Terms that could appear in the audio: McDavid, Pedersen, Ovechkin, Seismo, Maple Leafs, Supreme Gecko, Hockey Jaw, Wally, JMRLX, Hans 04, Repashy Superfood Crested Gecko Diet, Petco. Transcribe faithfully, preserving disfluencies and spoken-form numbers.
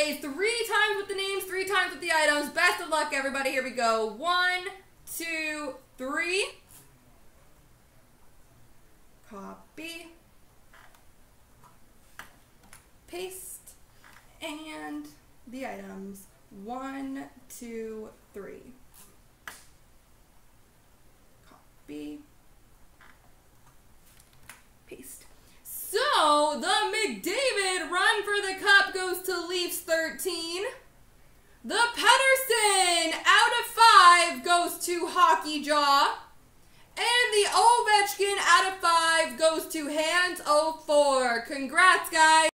plays three times with the names, three times with the items. Best of luck, everybody. Here we go. One, two, three. Copy. Paste. And the items. One, two, three. Copy. Paste. So, the McDavid run for the cup goes to Leafs thirteen. The Pedersen out of five goes to Hockey Jaw. And the Ovechkin out of five goes to Hans oh four. Congrats, guys.